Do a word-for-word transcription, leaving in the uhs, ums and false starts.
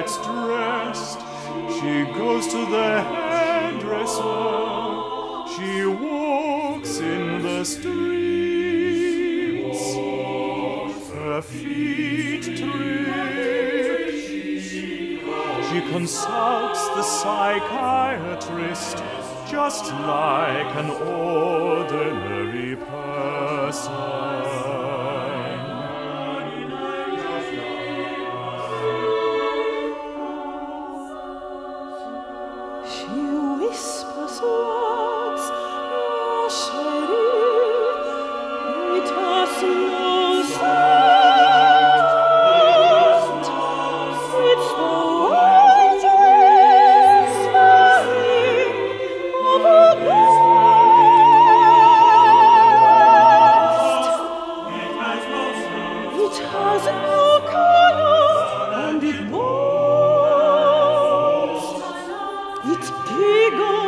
gets dressed, she goes to the hairdresser, she walks in the streets, her feet trip, she consults the psychiatrist just like an ordinary person. It giggles.